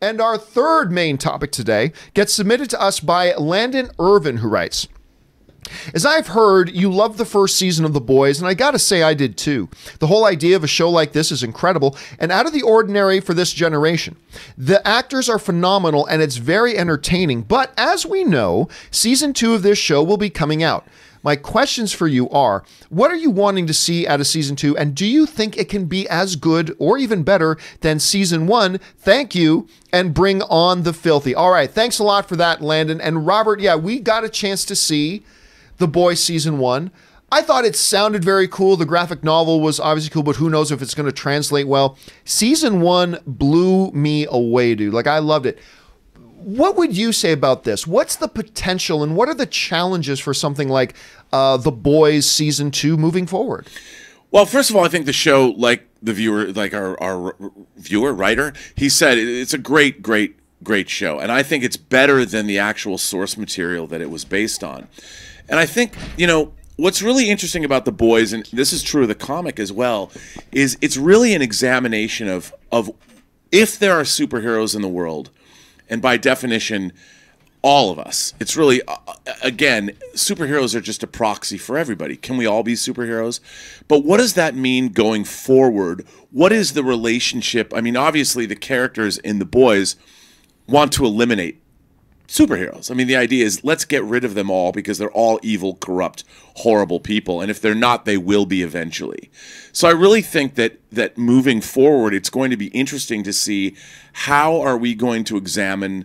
And our third main topic today gets submitted to us by Landon Ervin, who writes, as I've heard, you love the first season of The Boys, and I gotta say I did too. The whole idea of a show like this is incredible and out of the ordinary for this generation. The actors are phenomenal and it's very entertaining, but as we know, season 2 of this show will be coming out. My questions for you are, what are you wanting to see out of season 2, and do you think it can be as good or even better than season 1? Thank you, and bring on the filthy. All right, thanks a lot for that, Landon. And Robert, yeah, we got a chance to see The Boys season 1. I thought it sounded very cool. The graphic novel was obviously cool, but who knows if it's going to translate well. Season 1 blew me away, dude. Like, I loved it. What would you say about this? What's the potential and what are the challenges for something like The Boys season 2 moving forward? Well, first of all, I think the show, like the viewer, like our viewer, writer, he said it's a great show. And I think it's better than the actual source material that it was based on. And I think, you know, what's really interesting about The Boys, and this is true of the comic as well, is it's really an examination of if there are superheroes in the world, and by definition, all of us. It's really, again, superheroes are just a proxy for everybody. Can we all be superheroes? But what does that mean going forward? What is the relationship? I mean, obviously, the characters in The Boys want to eliminate superheroes. I mean, the idea is let's get rid of them all because they're all evil, corrupt, horrible people. And if they're not, they will be eventually. So I really think that moving forward, it's going to be interesting to see how are we going to examine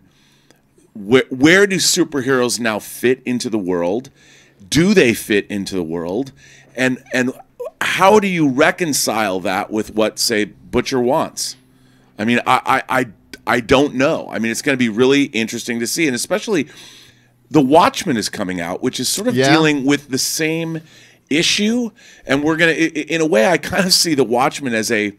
where do superheroes now fit into the world? Do they fit into the world? And how do you reconcile that with what, say, Butcher wants? I mean, I don't know. I mean, it's going to be really interesting to see. And especially The Watchmen is coming out, which is sort of dealing with the same issue. And we're going to, in a way, I kind of see The Watchmen as a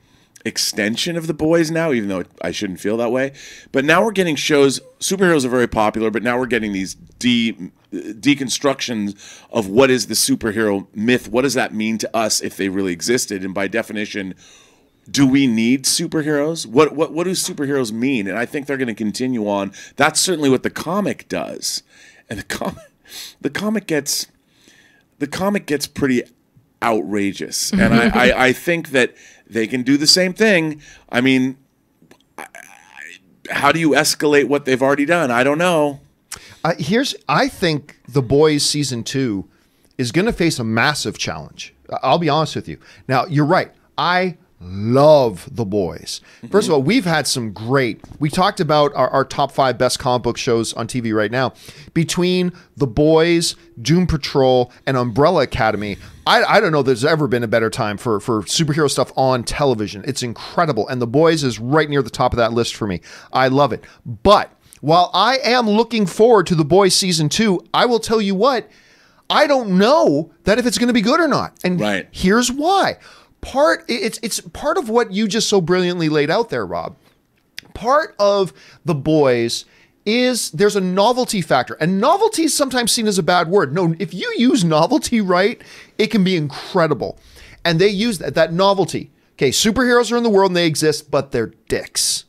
extension of The Boys now, even though I shouldn't feel that way. But now we're getting shows, superheroes are very popular, but now we're getting these deconstructions of what is the superhero myth? What does that mean to us if they really existed? And by definition, do we need superheroes? What do superheroes mean? And I think they're going to continue on. That's certainly what the comic does, and the comic gets pretty outrageous. And I think that they can do the same thing. I mean, how do you escalate what they've already done? I don't know. I think The Boys season 2 is going to face a massive challenge. I'll be honest with you. Now you're right. I love The Boys. First of all, we've had some great, we talked about our top 5 best comic book shows on TV right now. Between The Boys, Doom Patrol, and Umbrella Academy, I don't know there's ever been a better time for superhero stuff on television. It's incredible. And The Boys is right near the top of that list for me. I love it. But while I am looking forward to The Boys season 2, I will tell you what, I don't know that if it's going to be good or not. And here's why. It's part of what you just so brilliantly laid out there, Rob. Part of The Boys is there's a novelty factor, and novelty is sometimes seen as a bad word. No, if you use novelty right, it can be incredible. And they use that novelty. Okay, superheroes are in the world and they exist, but they're dicks.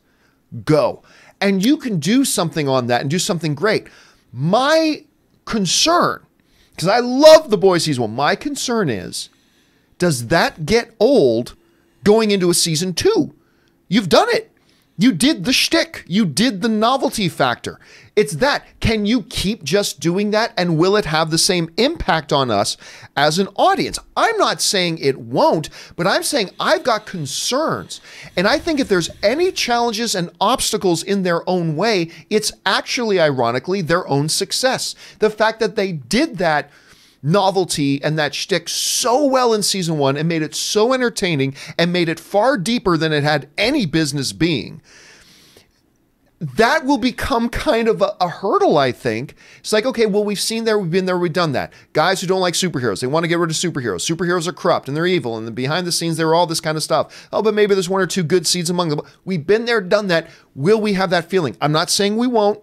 Go. And you can do something on that and do something great. My concern, because I love The Boys season 1, my concern is, does that get old going into a season 2? You've done it. You did the shtick. You did the novelty factor. It's that. Can you keep just doing that? And will it have the same impact on us as an audience? I'm not saying it won't, but I'm saying I've got concerns. And I think if there's any challenges and obstacles in their own way, it's actually, ironically, their own success. The fact that they did that novelty and that shtick so well in season 1 and made it so entertaining and made it far deeper than it had any business being, that will become kind of a hurdle, I think. It's like, okay, well, we've seen there, we've been there, we've done that. Guys who don't like superheroes, they want to get rid of superheroes. Superheroes are corrupt and they're evil, and behind the scenes, they're all this kind of stuff. Oh, but maybe there's one or two good seeds among them. We've been there, done that. Will we have that feeling? I'm not saying we won't.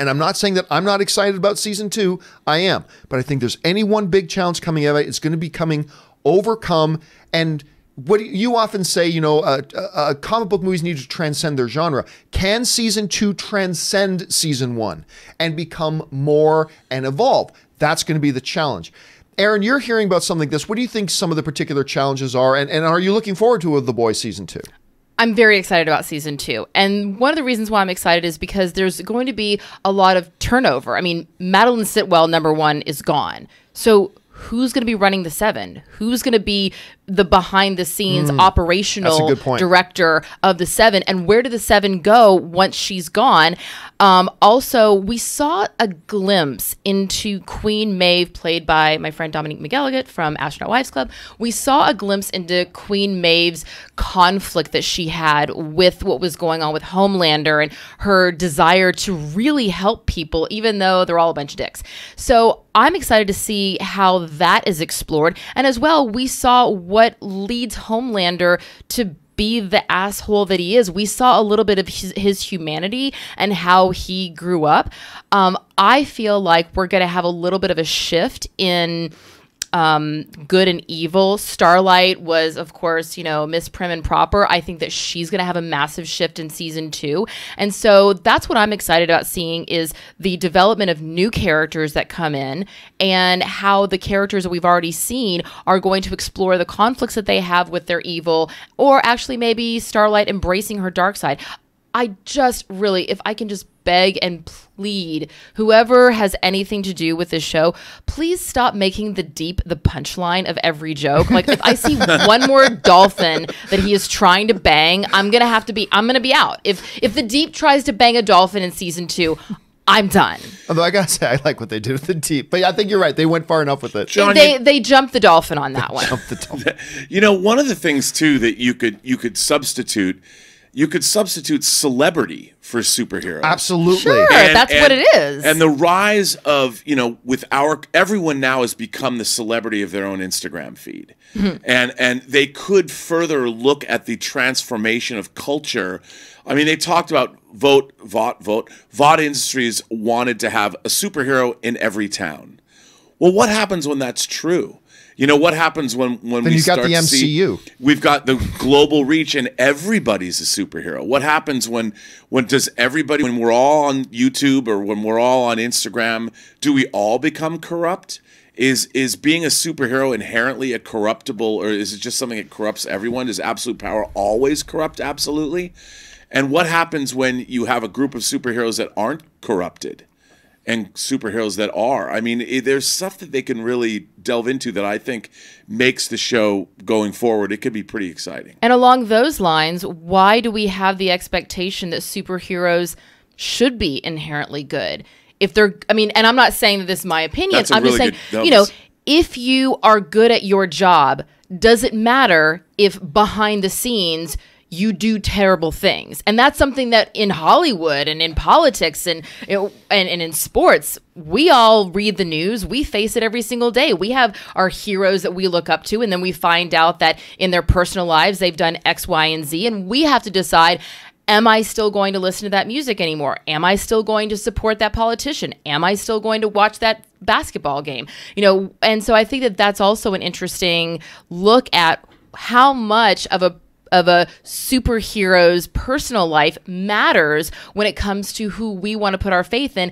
And I'm not saying that I'm not excited about season 2. I am. But I think there's any one big challenge coming out of it, it's going to be overcome. And what you often say, you know, comic book movies need to transcend their genre. Can season 2 transcend season 1 and become more and evolve? That's going to be the challenge. Aaron, you're hearing about something like this. What do you think some of the particular challenges are? And are you looking forward to The Boys season 2? I'm very excited about season 2. And one of the reasons why I'm excited is because there's going to be a lot of turnover. I mean, Madeline Sitwell, number one, is gone. So who's going to be running the 7? Who's going to be the behind-the-scenes operational director of the 7? And where did the 7 go once she's gone? Also, we saw a glimpse into Queen Maeve, played by my friend Dominique McElligott from Astronaut Wives Club. We saw a glimpse into Queen Maeve's conflict that she had with what was going on with Homelander and her desire to really help people, even though they're all a bunch of dicks. So I'm excited to see how that is explored. And as well, we saw what leads Homelander to be the asshole that he is. We saw a little bit of his humanity and how he grew up. I feel like we're going to have a little bit of a shift in good and evil. Starlight was, of course, you know, Miss Prim and Proper. I think that she's going to have a massive shift in season 2. And so that's what I'm excited about seeing, is the development of new characters that come in and how the characters that we've already seen are going to explore the conflicts that they have with their evil, or actually maybe Starlight embracing her dark side. I just really, if I can just beg and plead, whoever has anything to do with this show, please stop making the punchline of every joke. Like, if I see one more dolphin that he is trying to bang, I'm going to be out. If the Deep tries to bang a dolphin in season 2, I'm done. Although I gotta say, I like what they did with the Deep, but I think you're right. They went far enough with it. John, they jumped the dolphin on that one. Jumped the dolphin. You know, one of the things too that you could substitute. You could substitute celebrity for superhero. Absolutely. Sure, that's what it is. And the rise of, you know, everyone now has become the celebrity of their own Instagram feed. Mm-hmm. And they could further look at the transformation of culture. I mean, they talked about Vought Industries wanted to have a superhero in every town. Well, what happens when that's true? You know, what happens when we start the MCU. We've got the global reach and everybody's a superhero. What happens when we're all on YouTube or when we're all on Instagram, do we all become corrupt? Is being a superhero inherently a corruptible, or is it just something that corrupts everyone? Does absolute power always corrupt absolutely? And what happens when you have a group of superheroes that aren't corrupted? And superheroes that are. I mean, there's stuff that they can really delve into that I think makes the show going forward. It could be pretty exciting. And along those lines, why do we have the expectation that superheroes should be inherently good? If they're, I mean, and I'm not saying that this is my opinion. I'm really just saying, you know, if you are good at your job, does it matter if behind the scenes you do terrible things? And that's something that in Hollywood and in politics and in sports, we all read the news. We face it every single day. We have our heroes that we look up to, and then we find out that in their personal lives, they've done X, Y, and Z, and we have to decide, am I still going to listen to that music anymore? Am I still going to support that politician? Am I still going to watch that basketball game? You know, and so I think that that's also an interesting look at how much of a superhero's personal life matters when it comes to who we want to put our faith in,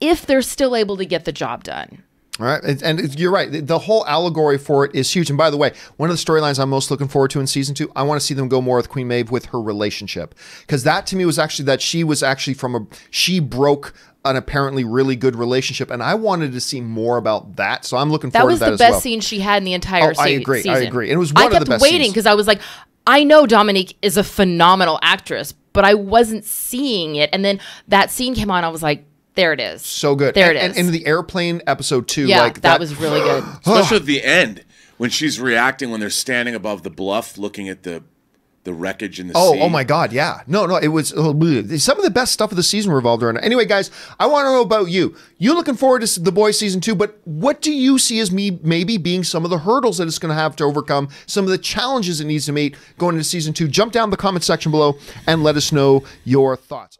if they're still able to get the job done. All right. And you're right. The whole allegory for it is huge. And by the way, one of the storylines I'm most looking forward to in season 2, I want to see them go more with Queen Maeve, with her relationship. Because that to me was actually that she was actually she broke an apparently really good relationship. And I wanted to see more about that. So I'm looking forward to that as well. That was the best scene she had in the entire season. I agree. And it was one of the best scenes. I kept waiting because I was like, I know Dominique is a phenomenal actress, but I wasn't seeing it. And then that scene came on. I was like, there it is. So good. There it is. And in the airplane episode too. Yeah, like that was really good. Especially at the end when she's reacting, when they're standing above the bluff looking at the wreckage in the sea. Oh my God, yeah. No, it was some of the best stuff of the season revolved around it. Anyway, guys, I want to know about you. You looking forward to The Boys season 2, but what do you see as maybe being some of the hurdles that it's going to have to overcome, some of the challenges it needs to meet going into season 2? Jump down in the comment section below and let us know your thoughts.